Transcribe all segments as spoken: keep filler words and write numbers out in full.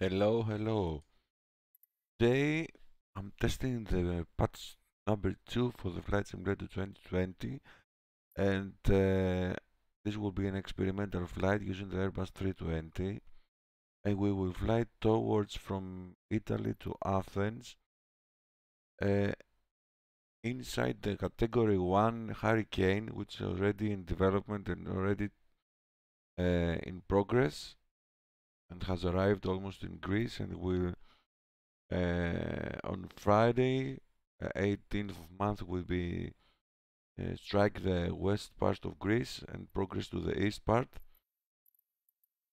Hello, hello. Today I'm testing the patch number two for the Flight Simulator twenty twenty, and uh, this will be an experimental flight using the Airbus three twenty, and we will fly towards from Italy to Athens uh, inside the category one hurricane, which is already in development and already uh, in progress and has arrived almost in Greece, and will uh, on Friday uh, eighteenth of month will be uh, strike the west part of Greece and progress to the east part,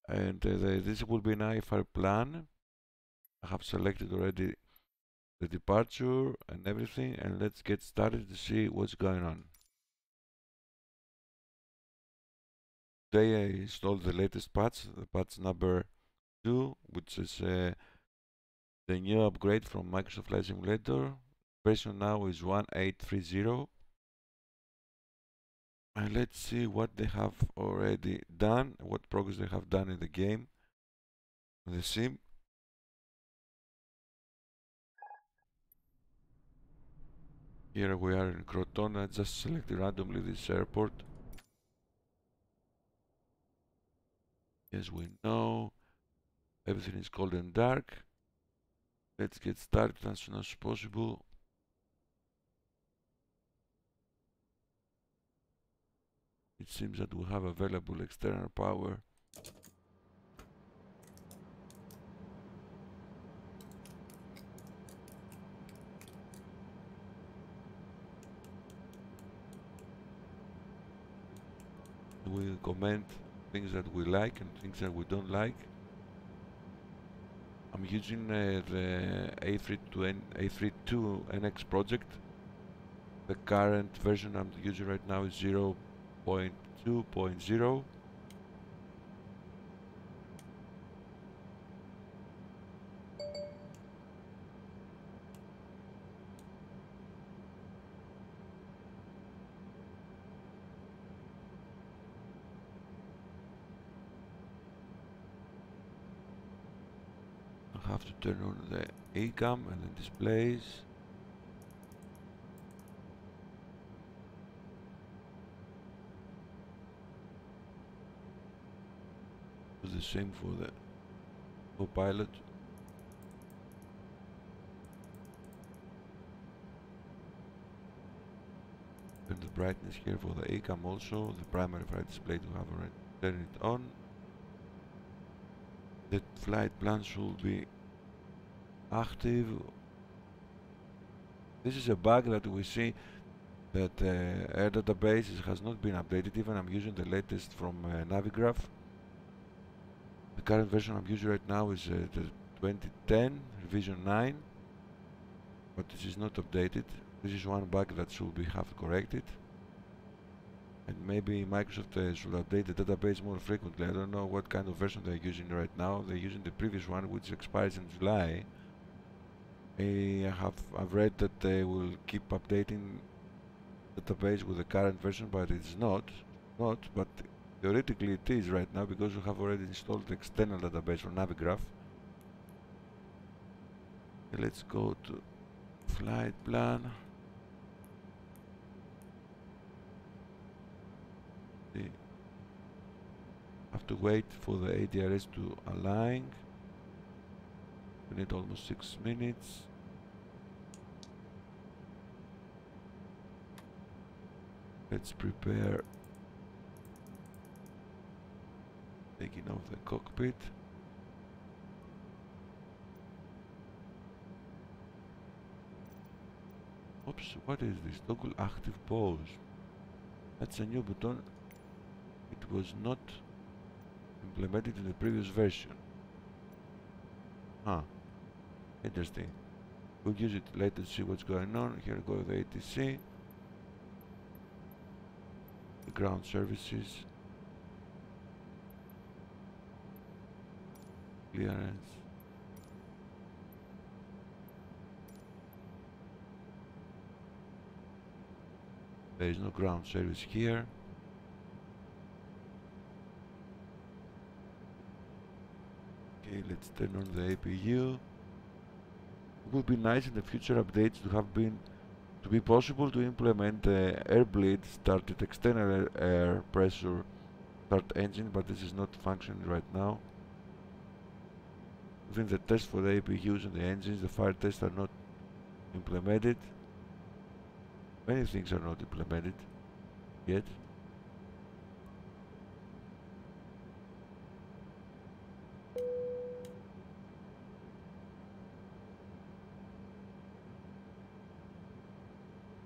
and uh, the, this will be an I F R plan. I have selected already the departure and everything, and let's get started to see what's going on. Today I installed the latest patch, the patch number two, which is uh, the new upgrade from Microsoft Flight Simulator. Version now is one eight three zero, and let's see what they have already done, what progress they have done in the game, in the sim. Here we are in Croton. I just selected randomly this airport. As we know, everything is cold and dark. Let's get started as soon as possible. It seems that we have available external power. We comment things that we like and things that we don't like. I'm using uh, the A thirty-two N X project. The current version I'm using right now is zero point two point zero. Have to turn on the E CAM and then displays. Do the same for the co-pilot. Turn the brightness here for the E CAM also. The primary flight display to have already turned it on. The flight plan should be active. This is a bug that we see, that uh, air database is, has not been updated. Even I'm using the latest from uh, Navigraph. The current version I'm using right now is uh, the twenty ten revision nine, but this is not updated. This is one bug that should be have corrected, and maybe Microsoft uh, should update the database more frequently. I don't know what kind of version they're using right now. They're using the previous one, which expires in July. I have I've read that they will keep updating database with the current version, but it's not, not. But theoretically it is right now, because we have already installed the external database from Navigraph. Okay, let's go to flight plan. Have to wait for the A D I R S to align. We need almost six minutes. Let's prepare taking off the cockpit. Oops, what is this? Toggle active pause. That's a new button. It was not implemented in the previous version. Huh. Interesting. We'll use it later to see what's going on. Here we go the A T C. The ground services. Clearance. There is no ground service here. Okay, let's turn on the A P U. It would be nice in the future updates to have been to be possible to implement the air bleed started external air pressure start engine, but this is not functioning right now. Even the tests for the A P Us and the engines, the fire tests are not implemented. Many things are not implemented yet.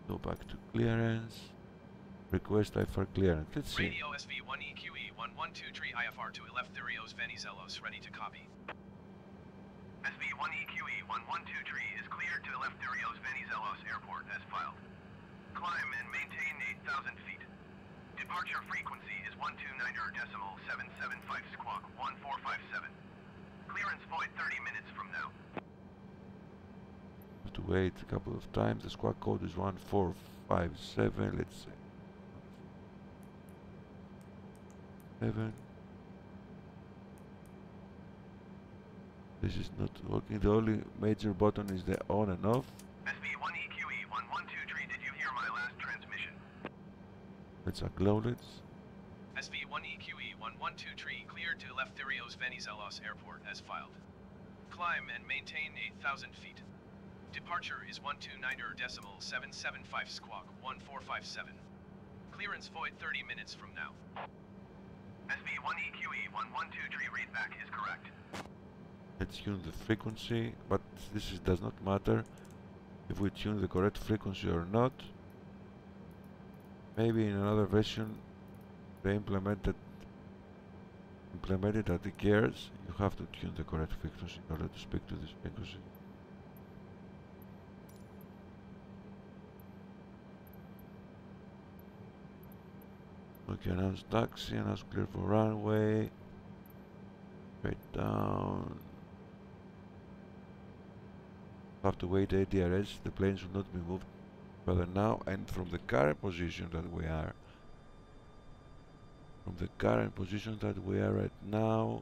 Go back to clearance. Request I F R clearance. Let's see. Radio S V one E Q E one one two three I F R to Eleftherios Venizelos, ready to copy. S V one E Q E one one two three is cleared to Eleftherios Venizelos Airport as filed. Climb and maintain eight thousand feet. Departure frequency is one two nine decimal seven seven five squawk one four five seven. Clearance void thirty minutes from now. Have to wait a couple of times. The squawk code is one four five seven. Let's see. Seven. This is not working. The only major button is the on and off. S V one E Q E one one two three, did you hear my last transmission? Let's acknowledge it. S V one E Q E one one two three, cleared to Eleftherios Venizelos Airport as filed. Climb and maintain eight thousand feet. Departure is one two nine decimal seven seven five squawk one four five seven. Clearance void thirty minutes from now. S V one E Q E one one two three readback is correct. Let's tune the frequency, but this is, does not matter if we tune the correct frequency or not. Maybe in another version they implemented implemented at the gears. You have to tune the correct frequency in order to speak to this frequency. Okay, announce taxi, announce clear for runway. Straight down. Have to wait A D I R S, the plane should not be moved further now, and from the current position that we are from the current position that we are right now,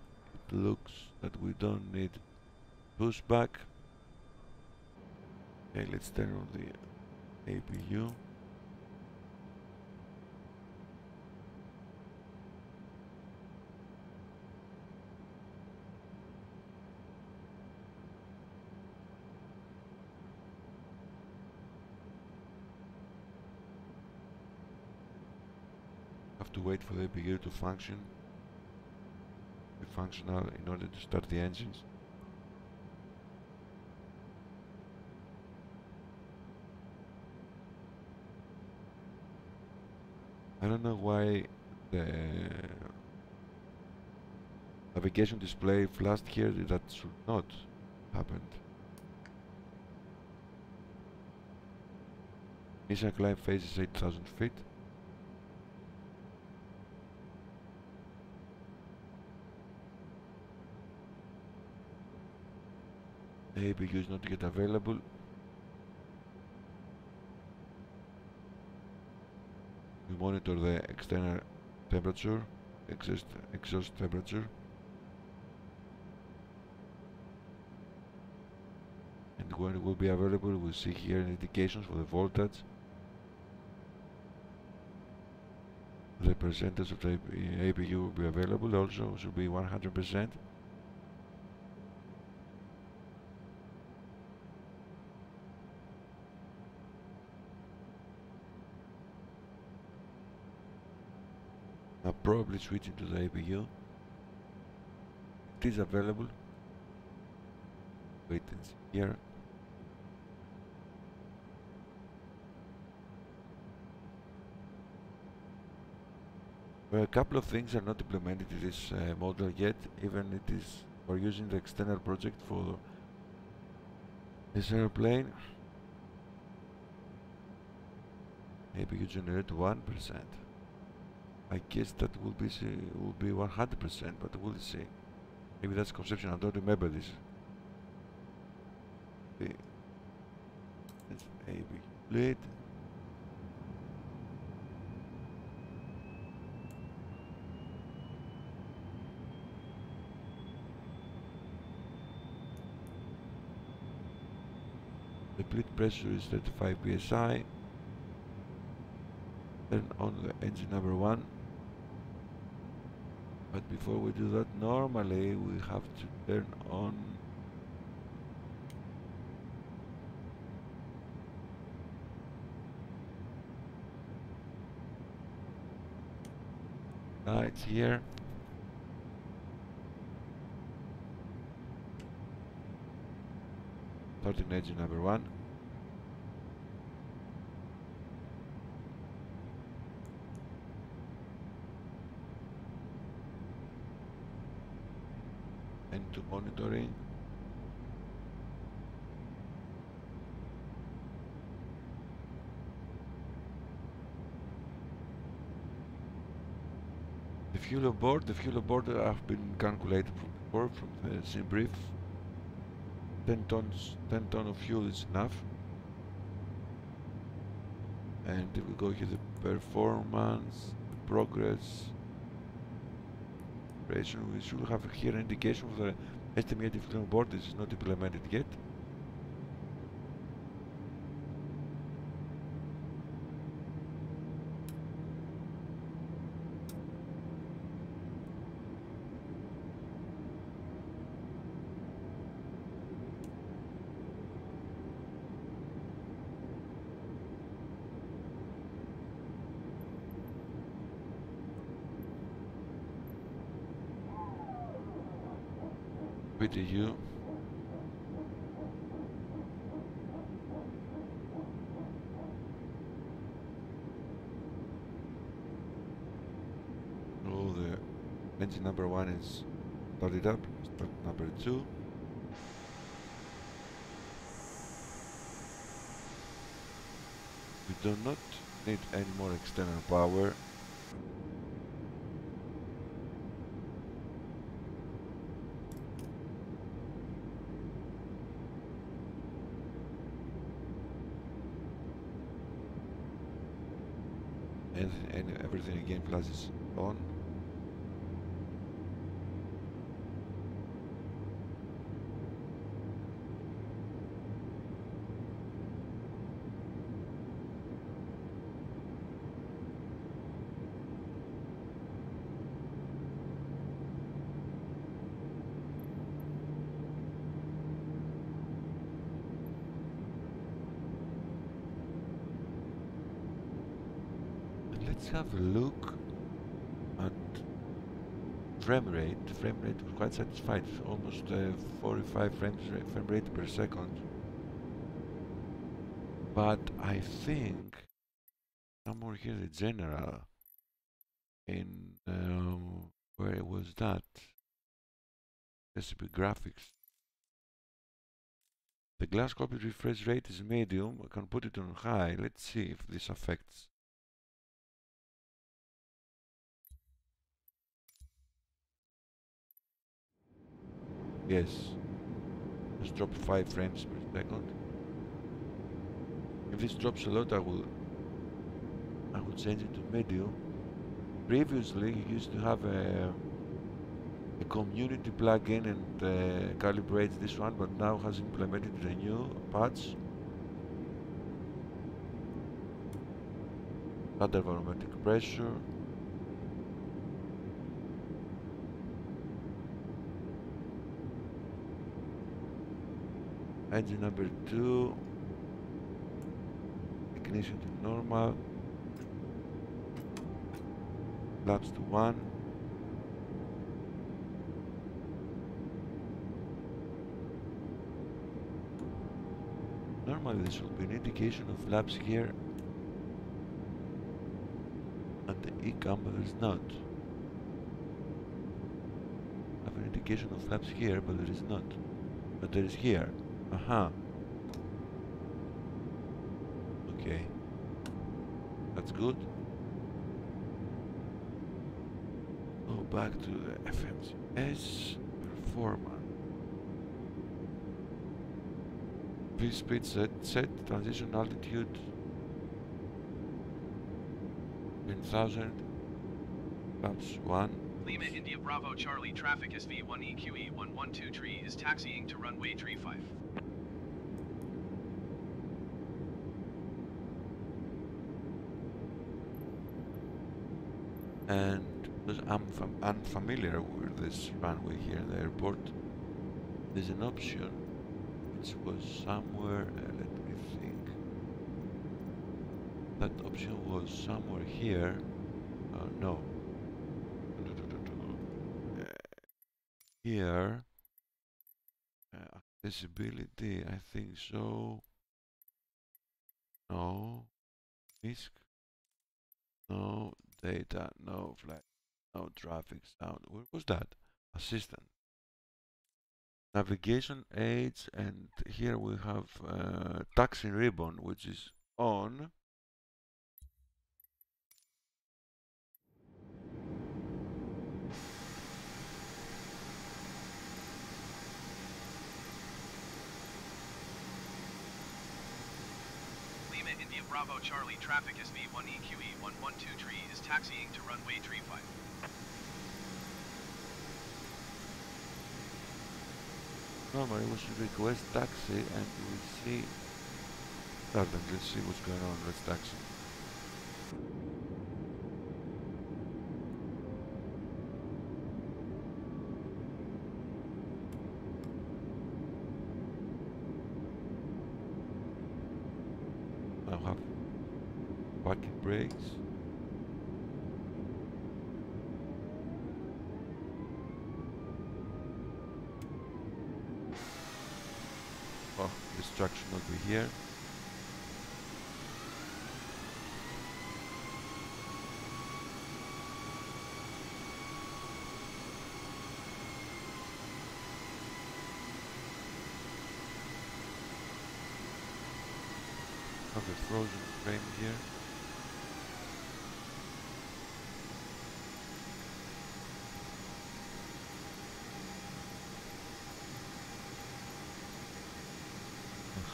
it looks that we don't need pushback. Okay, let's turn on the A P U. To wait for the A P U to function, be functional in order to start the engines. I don't know why the navigation display flashed here. That should not happen. Initial climb phase is eight thousand feet. A P U is not yet available. We monitor the external temperature, exhaust, exhaust temperature, and when it will be available, we'll see here indications for the voltage, the percentage of the A P U will be available. Also should be one hundred percent. Probably switching to the A P U. It is available. Wait and see here. Well, a couple of things are not implemented in this uh, model yet. Even it is for using the external project for this airplane. A P U generate one percent. I guess that will be will be one hundred percent, but we'll see. Maybe that's conception. I don't remember this. Okay. That's A B late. The bleed pressure is thirty-five P S I. Turn on the engine number one. But before we do that, normally we have to turn on lights here. Starting engine number one. To monitoring, the fuel aboard. The fuel aboard have been calculated from before from the SimBrief. ten tons, ten ton of fuel is enough. And if we go here, the performance, the progress. We should have here an indication of the estimated fuel on board. This is not implemented yet. To you. All the engine number one is started up. Start number two. We do not need any more external power. Everything again flashes on. Have a look at frame rate. The frame rate was quite satisfied. It's almost uh, forty-five frames frame rate per second. But I think somewhere here the general in um, where was that? S C P graphics. The glass copy refresh rate is medium. I can put it on high. Let's see if this affects. Yes, just drop five frames per second. If this drops a lot, I will I will change it to medium. Previously, you used to have a, a community plugin and uh, calibrates this one, but now has implemented the new patch. Standard barometric pressure. Engine number two, ignition to normal, laps to one, normally there should be an indication of laps here, and the E CAM there is not. I have an indication of laps here, but there is not, but there is here. Uh-huh. Okay. That's good. Go back to the F M C S performance. V speed set, set, transition altitude. ten thousand. Laps one. Lima, India, Bravo, Charlie, traffic S V one E Q E one one two three is taxiing to runway three five. and because I'm fam unfamiliar with this runway here in the airport, there's an option which was somewhere, uh, let me think, that option was somewhere here, uh, no, here, uh, accessibility, I think so, no, risk, no, data, no flight, no traffic sound. What was that? Assistant. Navigation aids, and here we have uh, taxi ribbon, which is on. Lima, India, Bravo, Charlie, traffic S V one E Q E one one two three is taxiing to runway three five. Normally we should request taxi and we'll see. Pardon, let's see what's going on with taxi. Now have parking brakes. Destruction over here. Have a frozen frame here.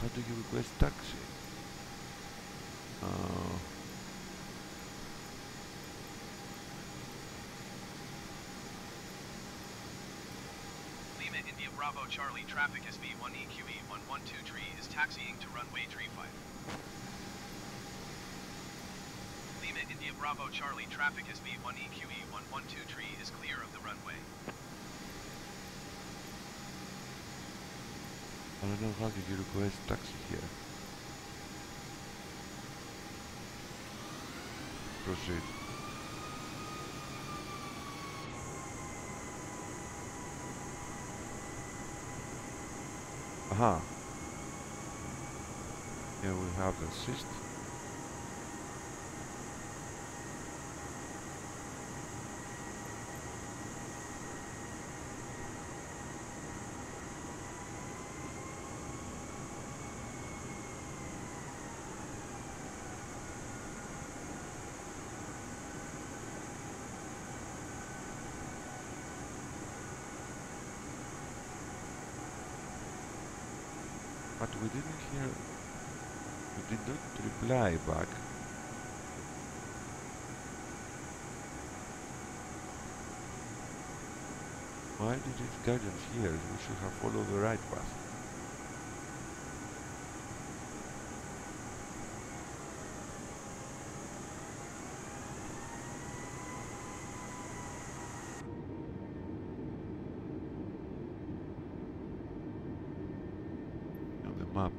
How do you request taxi? Uh, Lima, India, Bravo, Charlie, traffic S V one E Q E one one two three is taxiing to runway three five. Lima, India, Bravo, Charlie, traffic S V one E Q E one one two three is clear of the runway. I don't know how did you request taxi here. Proceed. Aha. Here we have the assist. But we didn't hear, we did not reply back. Why did it guide us here? We should have followed the right path. Up.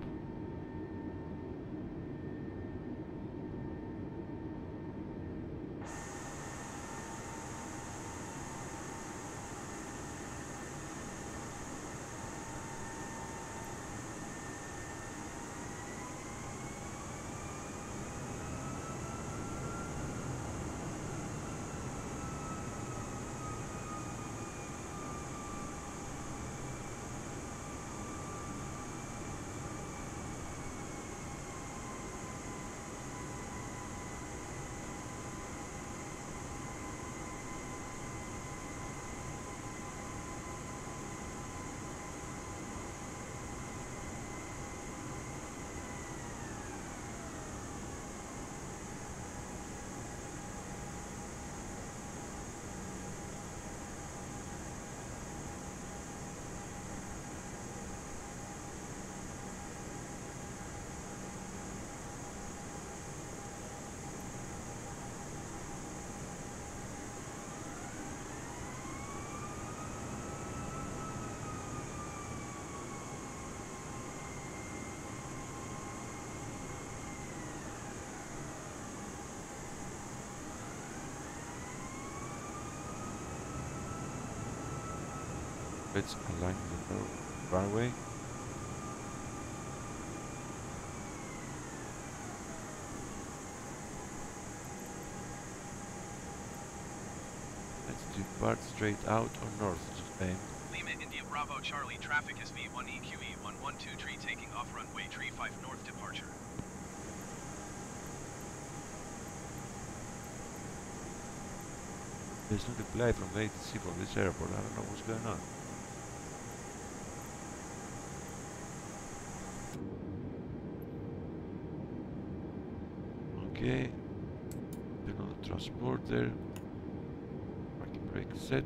Orbits align with the runway. Let's depart straight out or north, just aim. Lima, India, Bravo, Charlie, traffic is V one E Q E one one two three taking off runway three five north departure. There's no reply from the A T C for this airport. I don't know what's going on. Okay. There's no transporter. Parking brake set.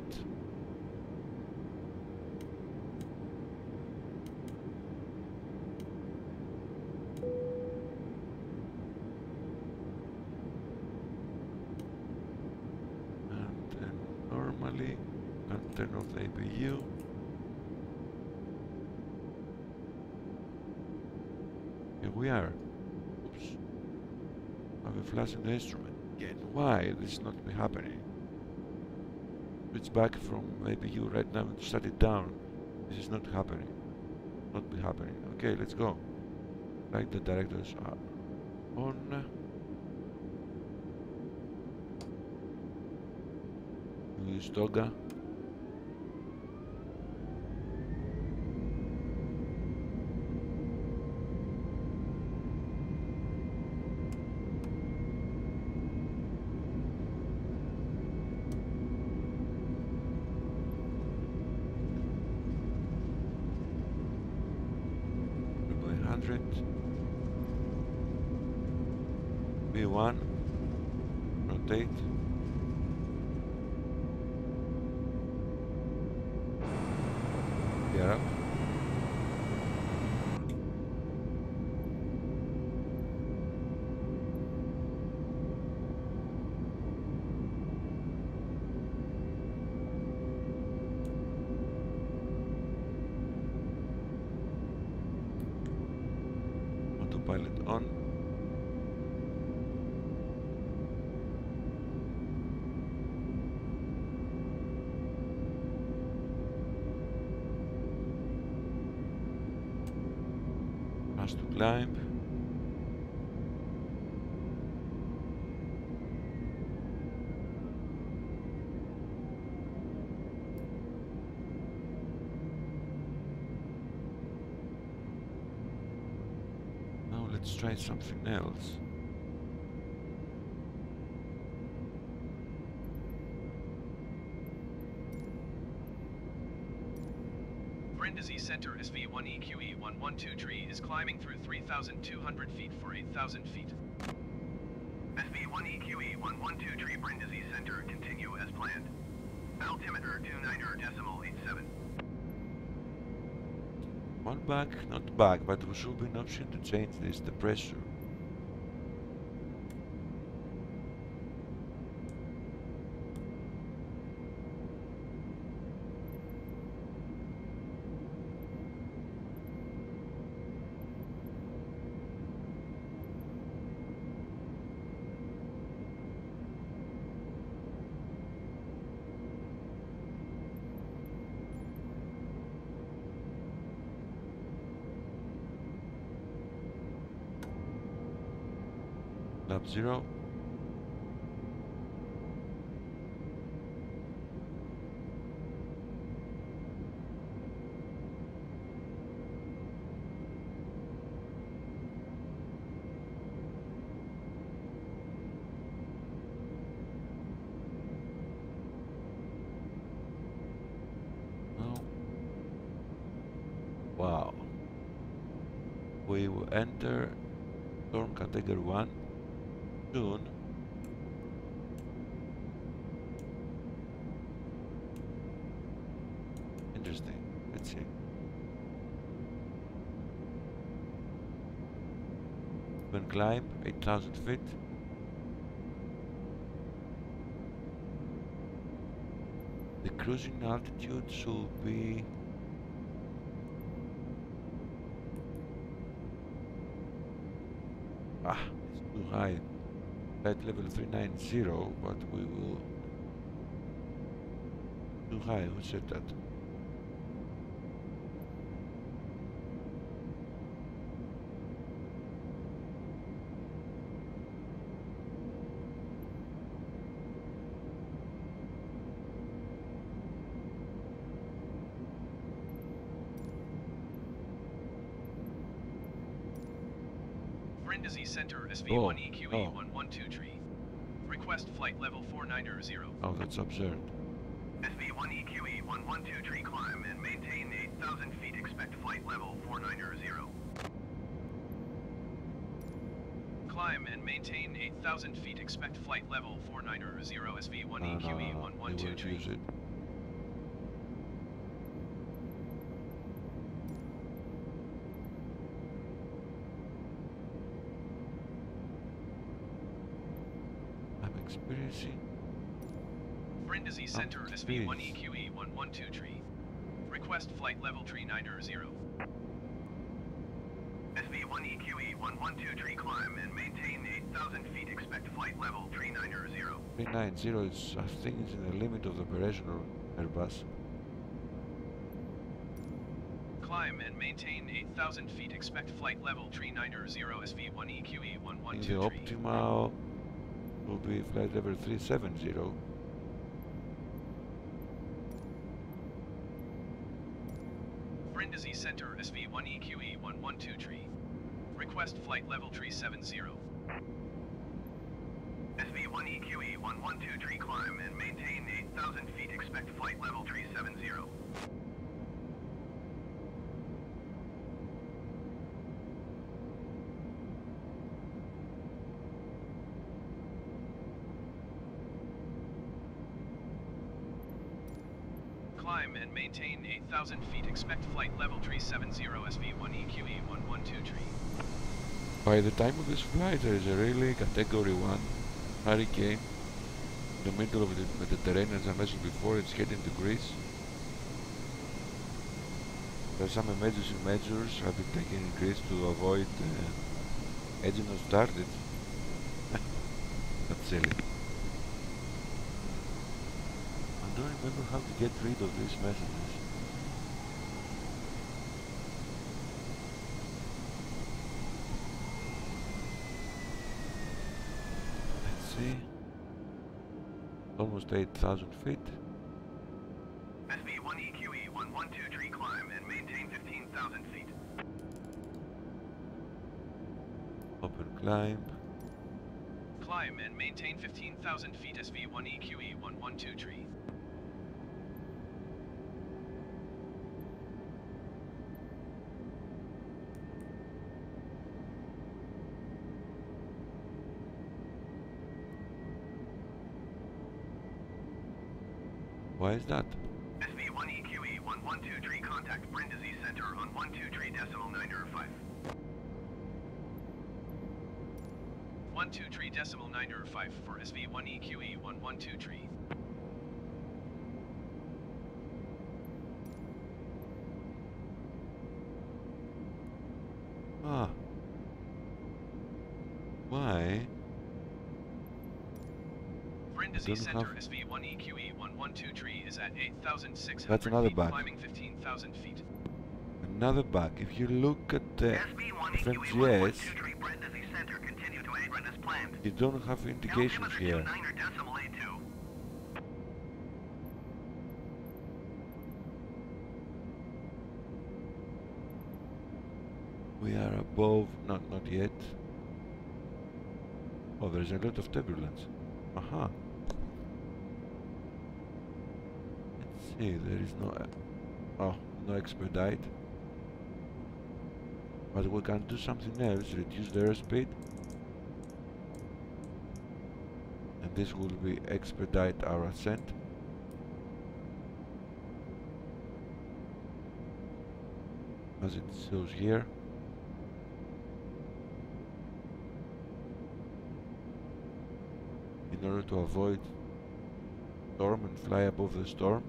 Turn off the A P U. Here we are. Oops. I have a flash in the instrument. Again, why this is not happening? It's back from A P U right now and shut it down. This is not happening. Not be happening. Okay, let's go. Like the directors are on. Use TOGA. B one, rotate. Gear up. Autopilot on. Climb. Now let's try something else. Brindisi Center is V one E Q E one one two three is climbing through three thousand two hundred feet for eight thousand feet. S V one E Q E one one two three Brindisi Center, continue as planned. Altimeter two niner decimal eight seven. One back, not back, but there should be an option to change this, the pressure. Lap zero. No. Wow. We will enter storm category one. Soon. Interesting. Let's see. When climb eight thousand feet. The cruising altitude should be ah, it's too high. At level three ninety, but we will. Too high, who said that? Brindisi Center, S V one E Q E one one two three. Request flight level four ninety. Oh, that's absurd. S V one E Q E one one two three, climb and maintain eight thousand feet. Expect flight level four ninety. Climb and maintain eight thousand feet. Expect flight level four ninety. S V one E Q E one one two three. Experiencing Brindisi Center, S V one E Q E one one two three. Request flight level three ninety. S V one E Q E one one two three, climb and maintain eight thousand feet. Expect flight level three ninety. three ninety is, I think, it's in the limit of the operational Airbus. Climb and maintain eight thousand feet. Expect flight level three ninety. S V one E Q E one one two three. The optimal will be flight level three seventy. Brindisi Center, S V one E Q E one one two three. Request flight level three seventy. S V one E Q E one one two three, climb and maintain eight thousand feet. Expect flight level three seventy. Climb and maintain eight thousand feet. Expect flight level three seventy. S V one E Q E one one two three. By the time of this flight, there is a really category one hurricane in the middle of the Mediterranean. As I mentioned before, it's heading to Greece. There are some emergency measures have been taken in Greece to avoid uh, engine not started. That's silly. I don't remember how to get rid of these messages. Let's see. Almost eight thousand feet. S V one E Q E one one two three, climb and maintain fifteen thousand feet. Open climb. Climb and maintain fifteen thousand feet. S V one E Q E one one two three. Why is that? S V one E Q E one one two three, contact Brindisi Center on one two three decimal nine five. one two three decimal nine five for S V one E Q E one one two three. Ah. Why? Brindisi Center, S V one E Q E one one two three is at eight thousand six hundred. That's another bug. Climbing fifteen thousand feet. Another bug. If you look at the F M C S, you don't have indications here. We are above, not not yet. Oh, there's a lot of turbulence. Aha. Uh-huh. Let's see, there is no... Uh, oh, no expedite. But we can do something else, reduce the airspeed. And this will be expedite our ascent. As it shows here. In order to avoid storm and fly above the storm.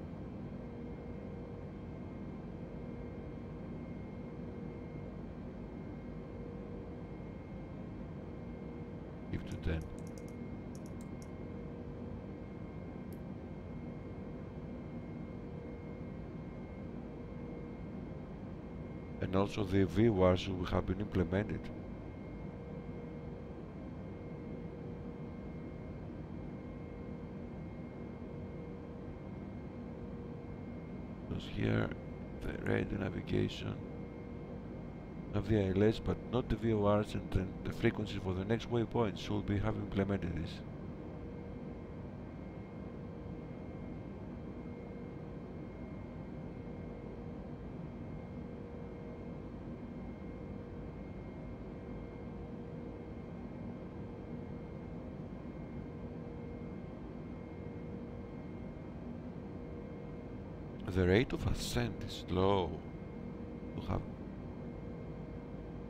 Give to ten. And also the V O R should have been implemented. Here, the radar navigation of the I L S but not the V O Rs, and then the frequencies for the next waypoints should be have implemented this. The rate of ascent is low. We have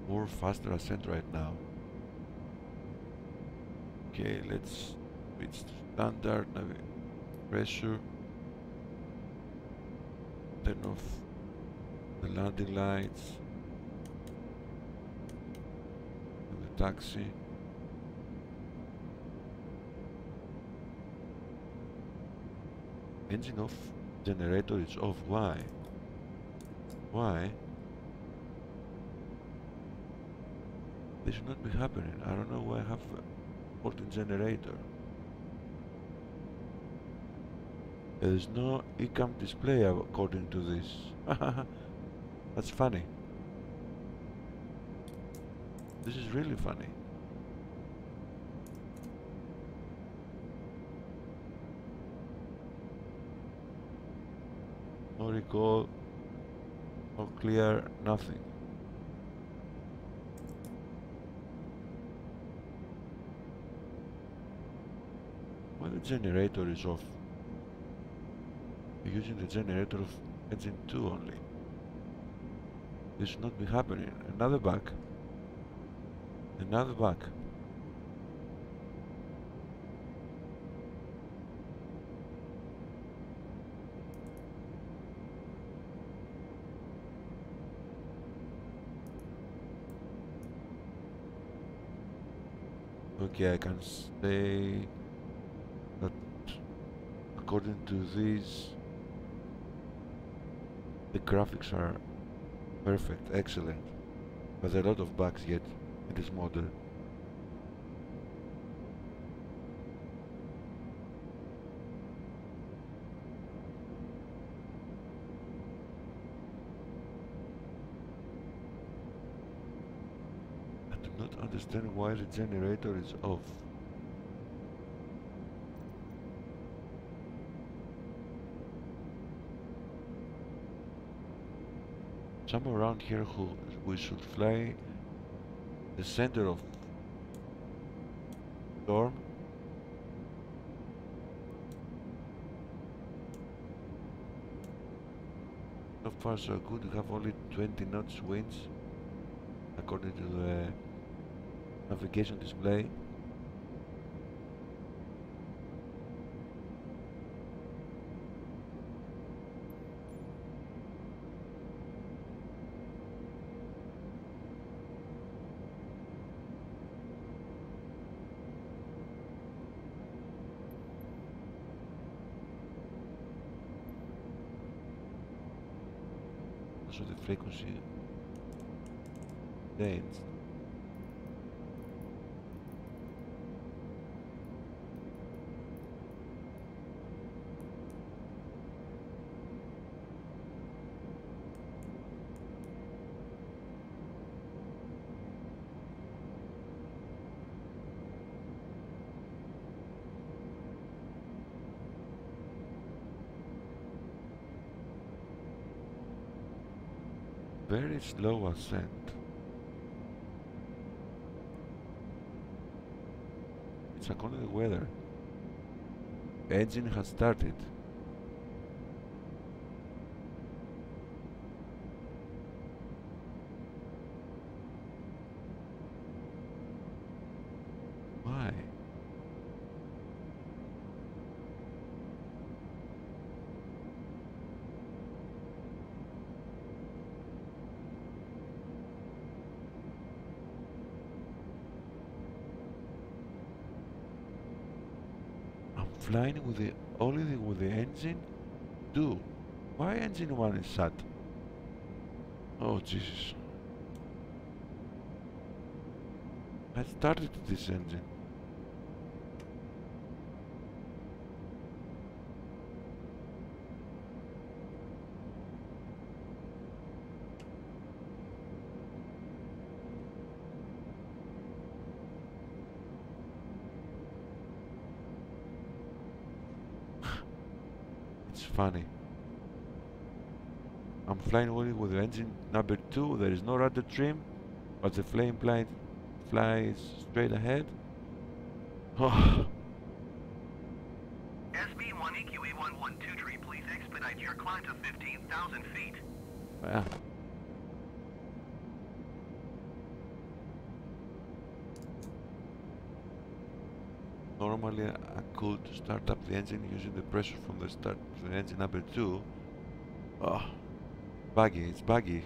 more faster ascent right now. Okay, let's reach standard pressure. Turn off the landing lights and the taxi. Engine off. Generator is off. Why? Why? This should not be happening. I don't know why I have a faulty generator. There is no E CAM display according to this. That's funny. This is really funny. No recall, no clear, nothing. Why the generator is off? We're using the generator of engine two only. This should not be happening. Another bug. Another bug. Okay, I can say that according to these, the graphics are perfect, excellent, but there are a lot of bugs yet in this model. Understand why the generator is off. Somewhere around here who we should fly the center of storm. So far so good, we have only twenty knots winds according to the navigation display. So the frequency changed. Very slow ascent. It's according to the weather. Engine has started. Why? Flying with the only thing with the engine two. Why engine one is shut? Oh Jesus! I started this engine. funny. I'm flying only with engine number two, there is no rudder trim, but the flame flight flies straight ahead. Oh. S B one E Q E one one two three, please expedite your climb to fifteen thousand feet. Well. Normally I could start up the engine using the pressure from the start to the engine number two. Oh. Buggy, it's buggy.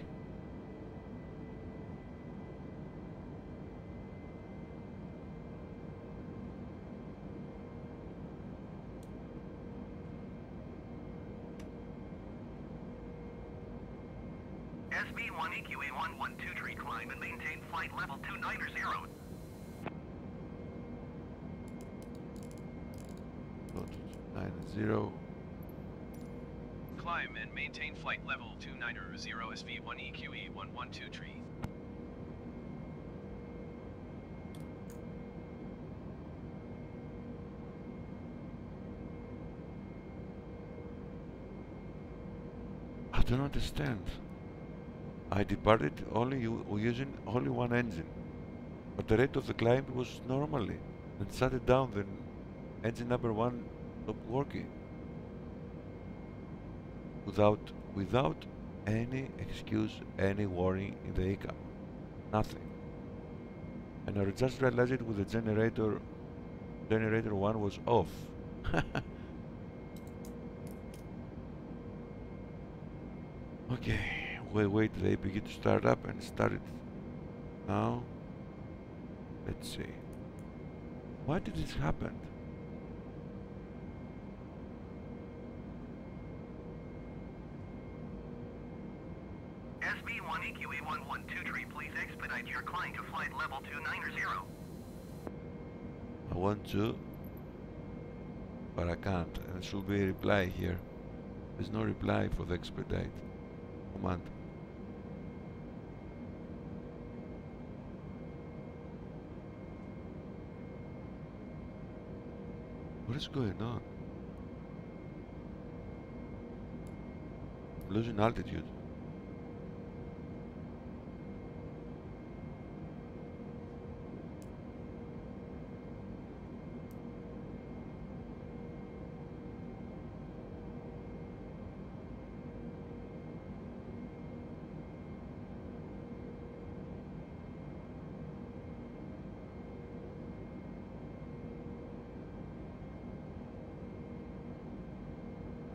S B one E Q E one one two three, climb and maintain flight level two ninety. two ninety. Climb and maintain flight level two ninety S V one E Q E one one two three. I don't understand. I departed only using only one engine, but the rate of the climb was normally, and shut it down then engine number one stopped working. Without, without any excuse, any warning in the E C A M. Nothing. And I just realized it with the generator, generator one was off. Okay, we wait till they begin to start up and start it now. Let's see. Why did this happen? S B one E Q E one one two three, please expedite your climb to flight level two ninety. I want to, but I can't. And there should be a reply here. There's no reply for the expedite command. What is going on? I'm losing altitude.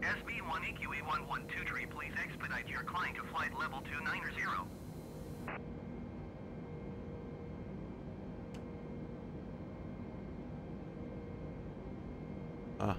S B one E Q E one one two three, please expedite your climb to flight level two ninety. Ah.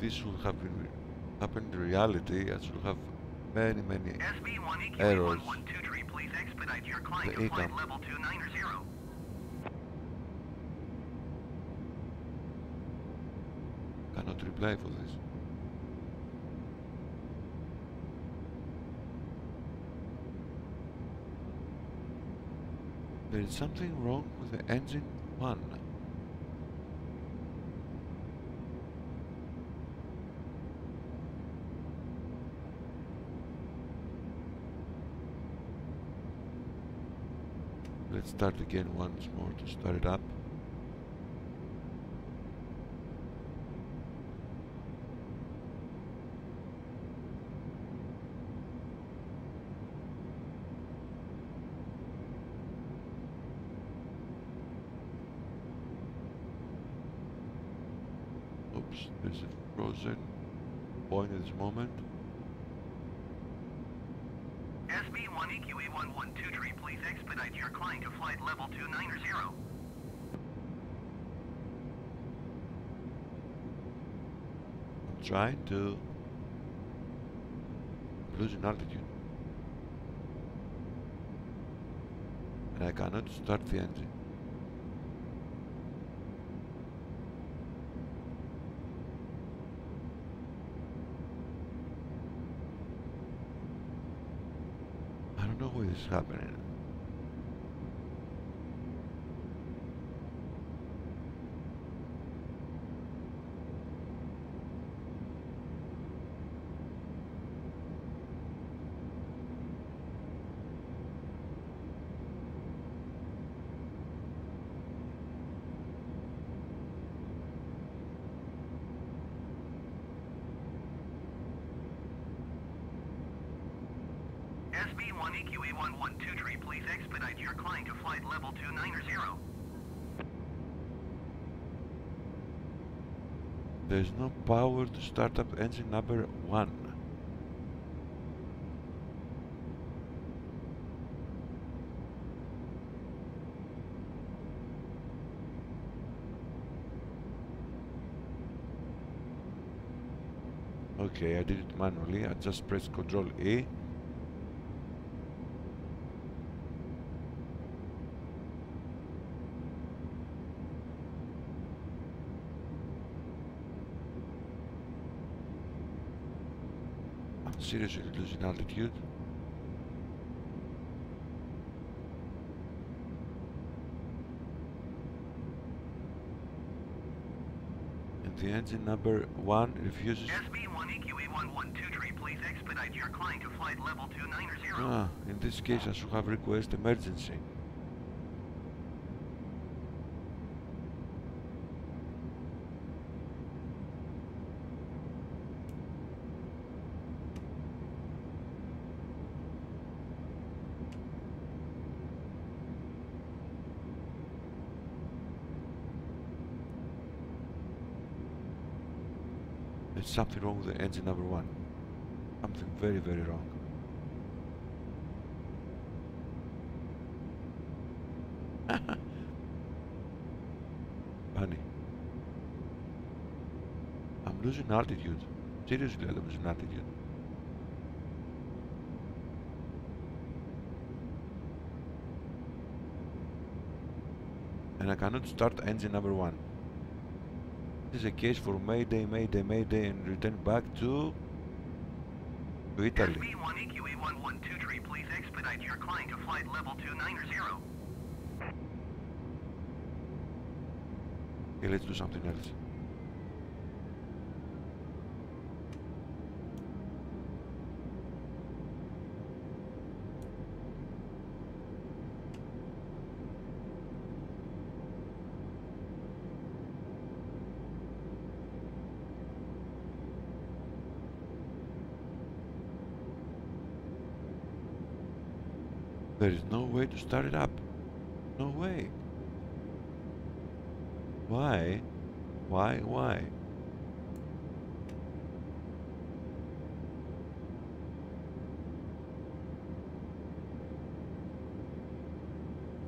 This should have been happened in reality. I should have many, many errors. S B one E Q E one one two three, please expedite your climb to flight level two ninety. Cannot reply for this. There is something wrong with the engine one. Let's start again once more to start it up. Oops, there's a frozen point at this moment. one E Q A one one two three, please expedite your client to flight level two nine zero. Trying to lose in altitude. And I cannot start the engine. I don't know what is happening. S B one E Q A one one two three, please expedite your client to flight level two nine zero. There's no power to start up engine number one. Okay, I did it manually. I just pressed Control E. Seriously losing altitude. And the engine number one refuses. S B one E Q A one one two three, please expedite your client to flight level two nine zero. Ah, in this case I should have requested emergency. Something wrong with the engine number one. Something very, very wrong. Funny. I'm losing altitude. Seriously, I'm losing altitude. And I cannot start engine number one. This is a case for Mayday, Mayday, Mayday, and return back to Italy. S B one E Q A one one two three, please expedite your client to flight level two nine zero. Okay, let's do something else. There is no way to start it up. No way. Why? Why? Why?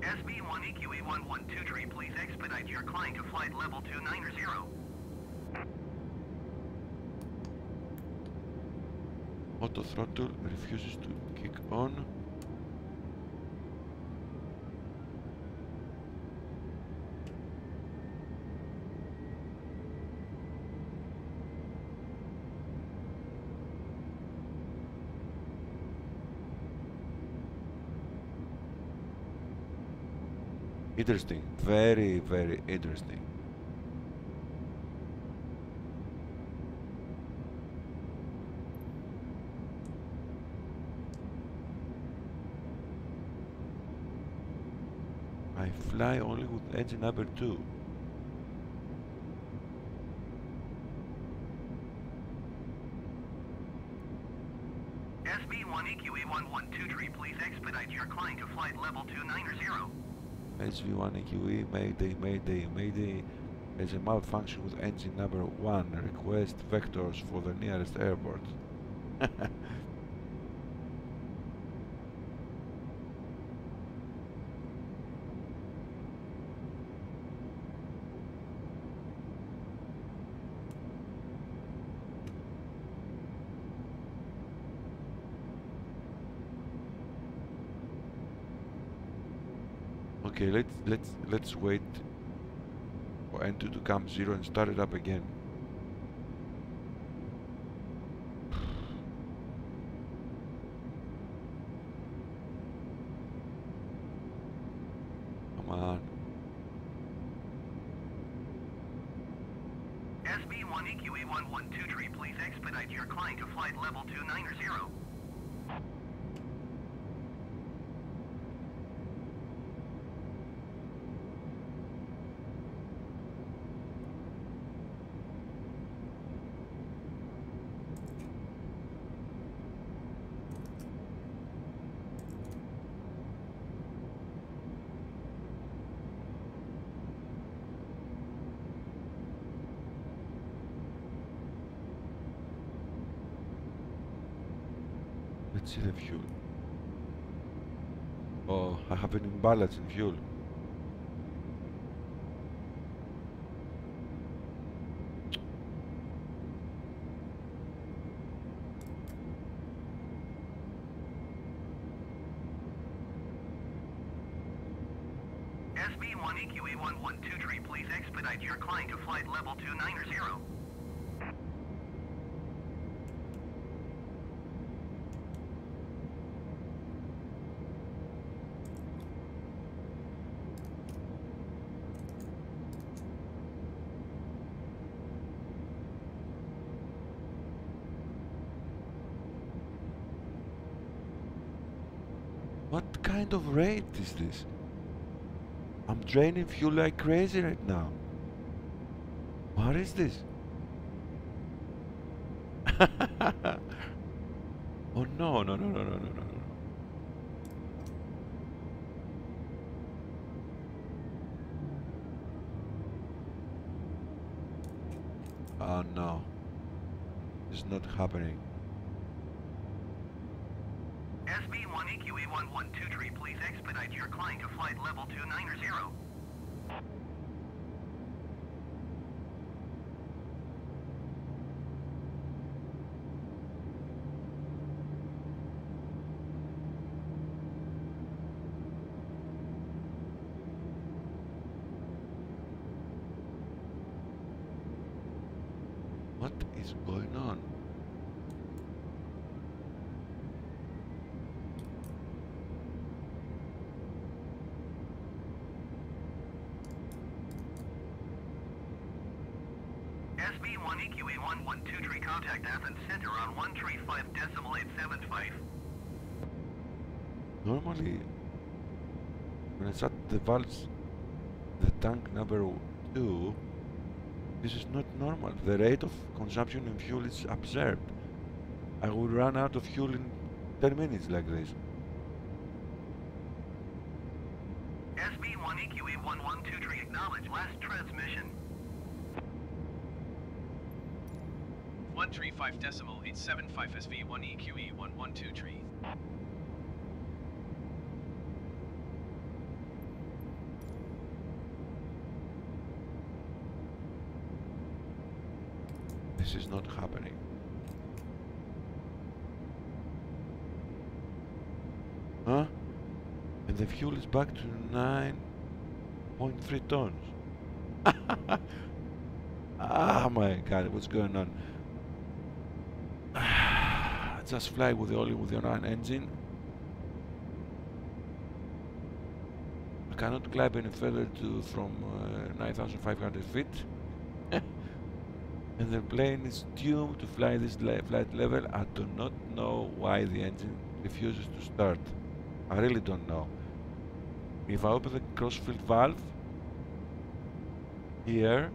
S B one E Q A one one two three, please expedite your client to flight level two nine zero. Auto throttle refuses to kick on. Interesting, very, very interesting. I fly only with engine number two. S B one E Q A one one two three, please expedite your client to flight level two nine zero. S V one E Q E, Mayday, Mayday, Mayday. There's a malfunction with engine number one. Request vectors for the nearest airport. Okay, let's let's let's wait for N two to come zero and start it up again. Let's see the fuel. Oh, I have an imbalance in fuel. S B one E Q E one one two three, please expedite your client to flight level two nine zero. What kind of rate is this? I'm draining fuel like crazy right now. What is this? Oh no, no, no, no, no, no, no, no. Oh no. It's not happening. S B one E Q E one one two three, please expedite your client to flight level two nine zero. What is going on? S B one E Q E one one two three, contact Athens Center on one three five decimal eight seven five. Normally, when I shut the valves, the tank number two, this is not normal. The rate of consumption in fuel is absurd. I will run out of fuel in ten minutes like this. S B one E Q E one one two three, acknowledge last transmission. one three five decimal eight seven five S V one E Q E one one two three. This is not happening. Huh? And the fuel is back to nine point three tons. Ah, my God, what's going on? Just fly with the only with your own engine. I cannot climb any further to from uh, nine thousand five hundred feet, and the plane is doomed to fly this le flight level. I do not know why the engine refuses to start. I really don't know. If I open the crossfield valve here.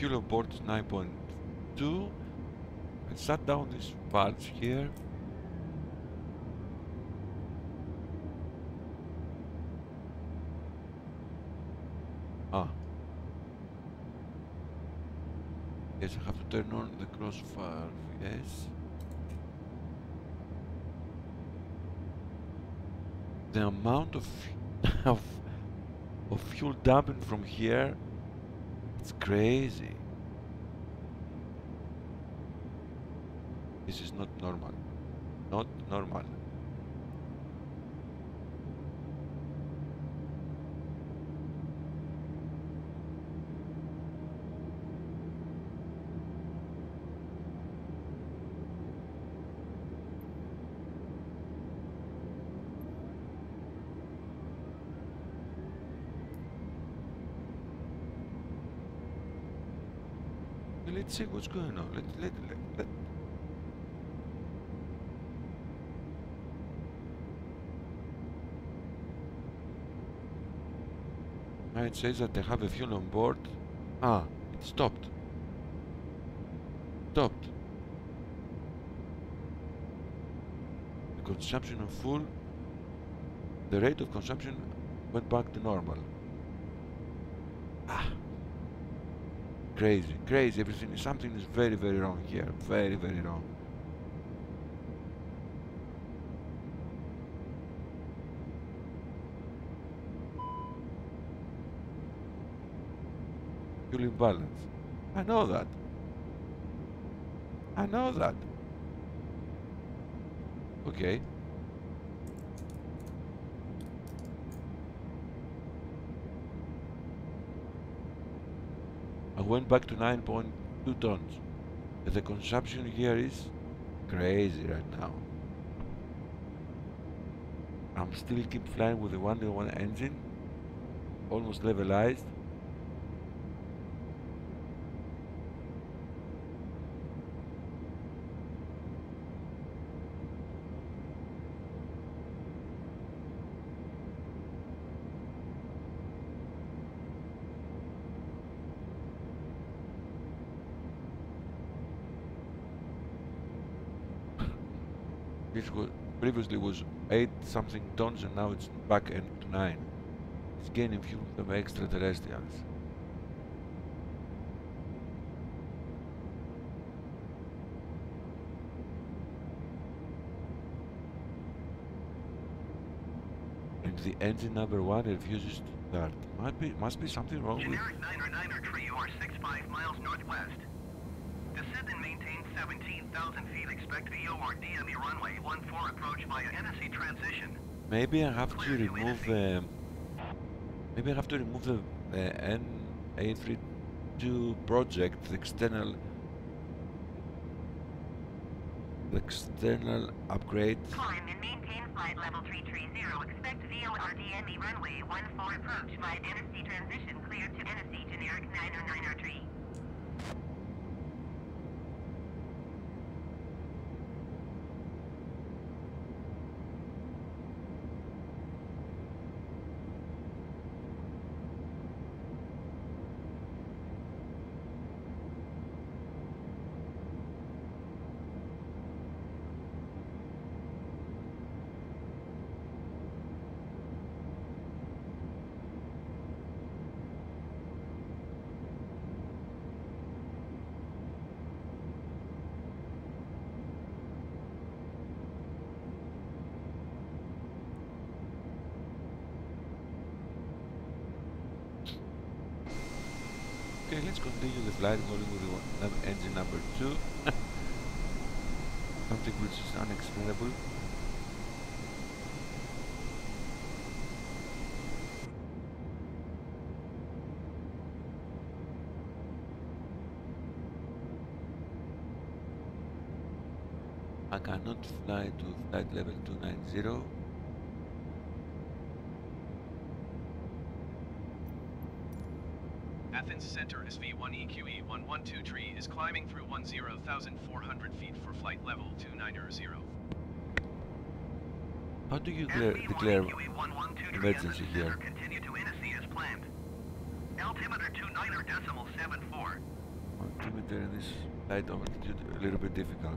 Fuel aboard nine point two, and shut down these valves here. Ah, yes, I have to turn on the cross valve. Yes. the amount of of, of fuel dumping from here, it's crazy. This is not normal. Not normal. Let's see what's going on. Let, let, let, let. Now it says that they have a fuel on board. Ah, it stopped. Stopped. The consumption of fuel, the rate of consumption went back to normal. Ah. Crazy, crazy, everything, something is very, very wrong here, very, very wrong. Fuel imbalance, I know that, I know that. Okay. Went back to nine point two tons. The consumption here is crazy right now. I'm still keep flying with the one oh one engine, almost levelized. Previously was eight something tons and now it's back and to nine. It's gaining fuel from extraterrestrials. And the engine number one refuses to start. Might be, must be something wrong with generic nine nine three or sixty-five miles northwest. Descend and maintain seventeen thousand feet. Expect V O R D M E runway one four approach via N S C transition. Maybe I have Clear to remove the... Uh, maybe I have to remove the uh, N A thirty-two project, the external... The external upgrade. Climb and maintain flight level three three zero. Expect V O R D M E runway one four approach via N S C transition. Clear to N S C generic nine oh nine three. Flight going with the engine number two. Something which is unexplainable. I cannot fly to flight level two ninety. Athens Center S V one E Q E one one two three is climbing through ten thousand four hundred feet for flight level two ninety. How do you declare emergency here? Continue to N S C as planned. Altimeter two niner decimal seven four. Altimeter in this light of altitude a little bit difficult.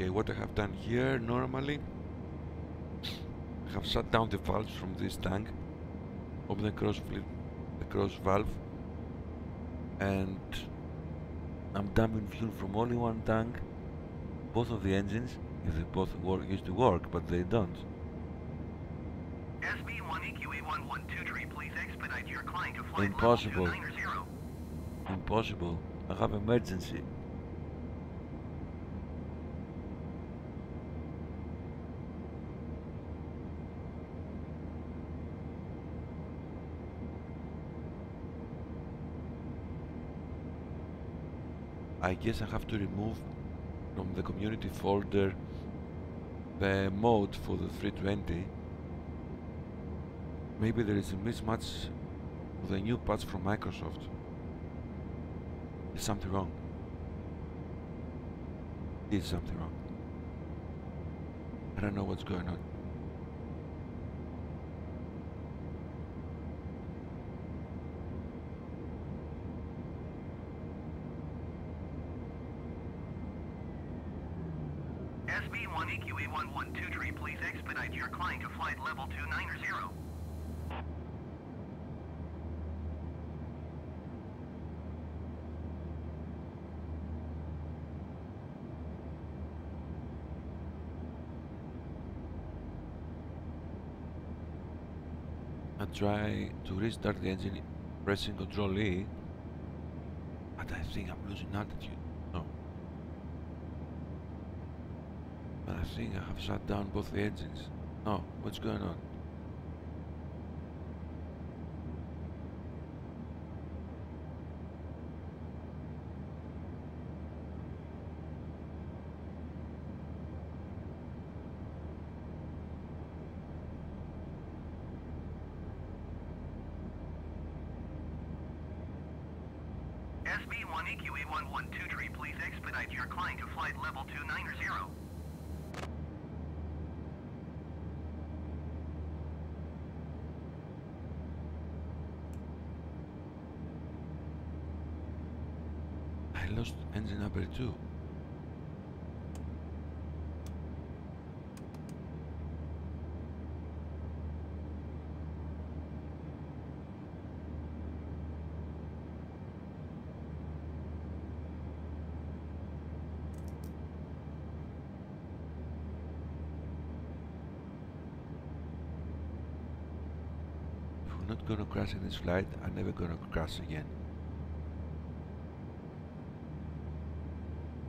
Okay, what I have done here normally, I have shut down the valves from this tank, open the cross, the cross valve, and I'm dumping fuel from only one tank, both of the engines, if they both work, used to work, but they don't. S B one E Q A one one two three, please expedite your client to flight Impossible. Level two nine zero. Impossible. I have emergency. I guess I have to remove from the community folder the mode for the three twenty. Maybe there is a mismatch with the new patch from Microsoft. Is something wrong? Is something wrong? I don't know what's going on. S B one E Q A one one two three, please expedite your client to flight level two nine zero. I try to restart the engine pressing Control E, but I think I'm losing altitude. I think I have shut down both the engines. No, what's going on? S B one E Q A one one two three, please expedite your client to flight level two nine zero. Lost engine number two. If we're not gonna crash in this flight, I'm never gonna crash again.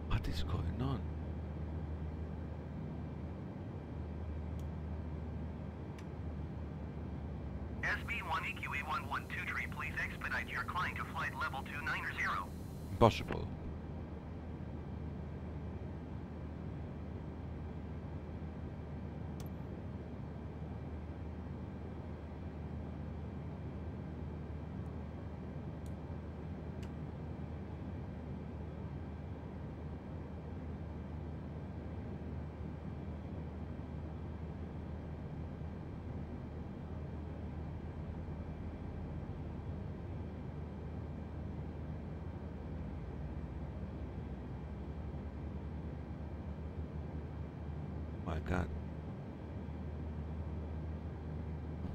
What is going on? S B one E Q A one one two three, please expedite your client to flight level two nine zero. Impossible.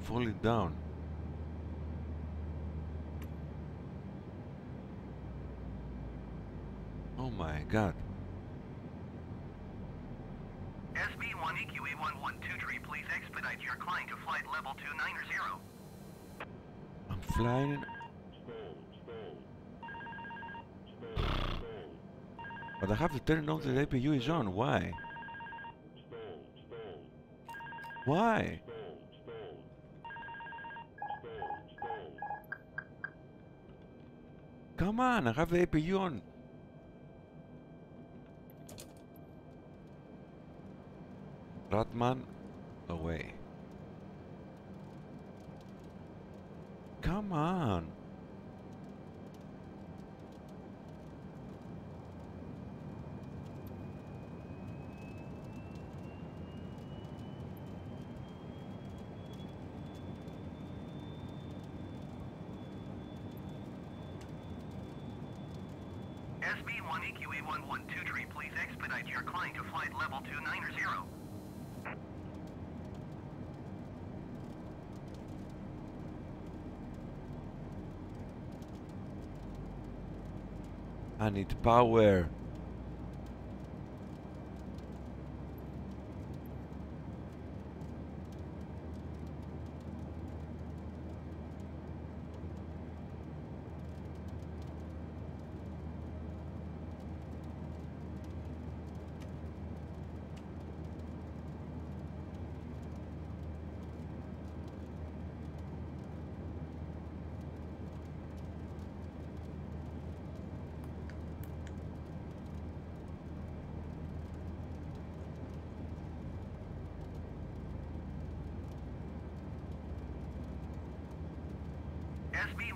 Falling down. Oh my god. S B one E Q A one one two three, please expedite your client to flight level two nine zero. I'm flying. But I have to turn off the A P U is on. Why? Why? Come on, I have the A P U on. Ratman, away. Come on. S B one E Q A one one two three, please expedite your client to flight level two nine zero. I need power.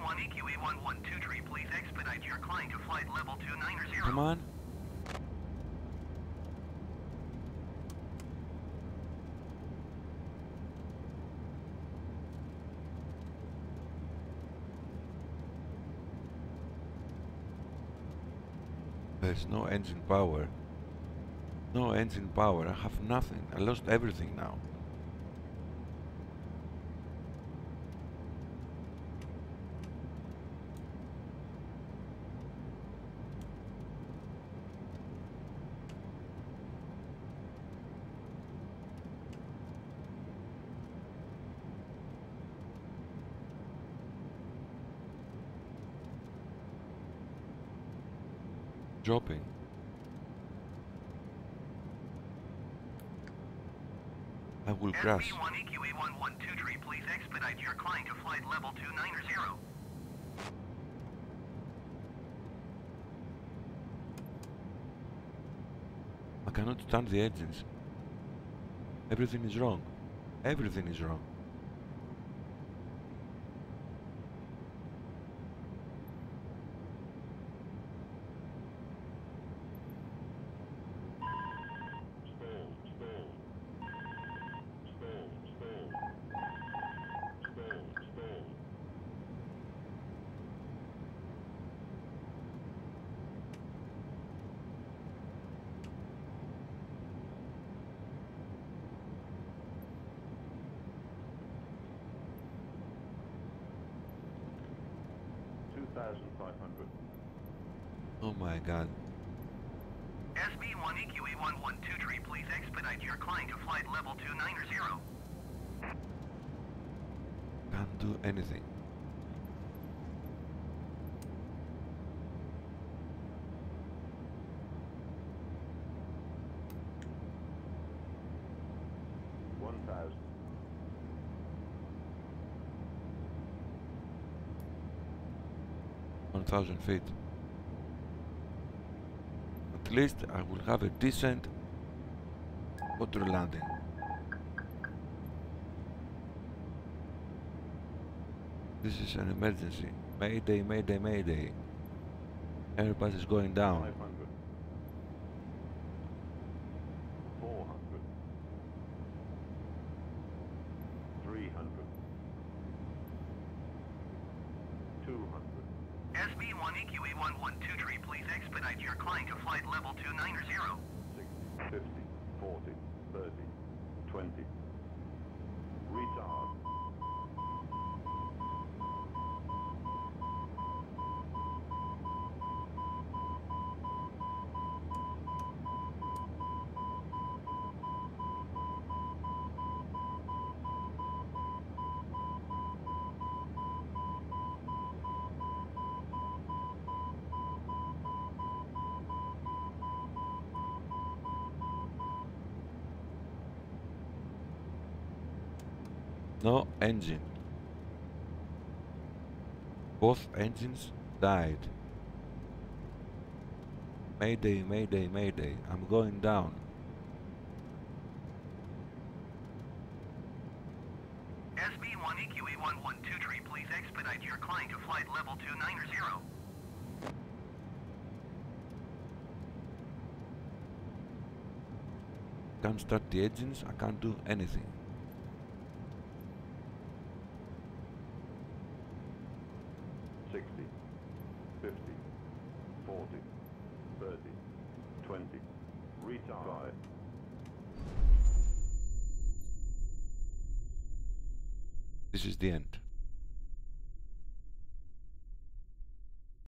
one E Q A one one two three, please expedite your client to flight level two nine zero. Come on. There's no engine power. No engine power. I have nothing. I lost everything now. Dropping. I will crash. S B one E Q A one one two three, please expedite your client to flight level two nine zero. I cannot start the engines. Everything is wrong. Everything is wrong. Oh my god. S B one E Q A one one two three, please expedite your client to flight level two nine zero. Can't do anything. one thousand feet. At least I will have a decent water landing. This is an emergency. Mayday, mayday, mayday. Airbus is going down. No engine. Both engines died. Mayday, mayday, mayday. I'm going down. S B one E Q A one one two three, please expedite your client to flight level two nine zero. Can't start the engines. I can't do anything. sixty, fifty, forty, thirty. Goodbye. This is the end.